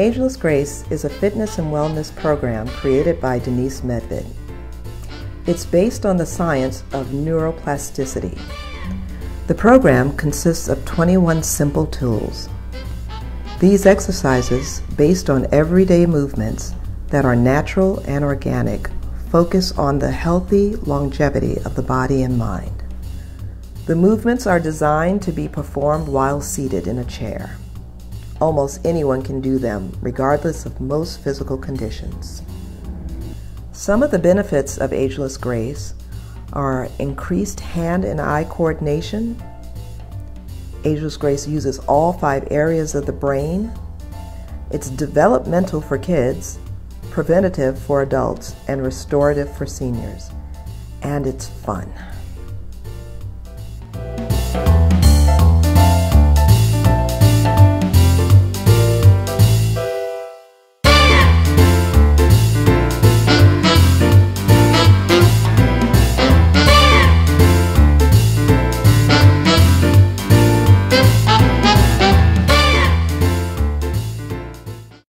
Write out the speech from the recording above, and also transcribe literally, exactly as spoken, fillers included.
Ageless Grace is a fitness and wellness program created by Denise Medved. It's based on the science of neuroplasticity. The program consists of twenty-one simple tools. These exercises, based on everyday movements that are natural and organic, focus on the healthy longevity of the body and mind. The movements are designed to be performed while seated in a chair. Almost anyone can do them, regardless of most physical conditions. Some of the benefits of Ageless Grace are increased hand and eye coordination. Ageless Grace uses all five areas of the brain. It's developmental for kids, preventative for adults, and restorative for seniors. And it's fun.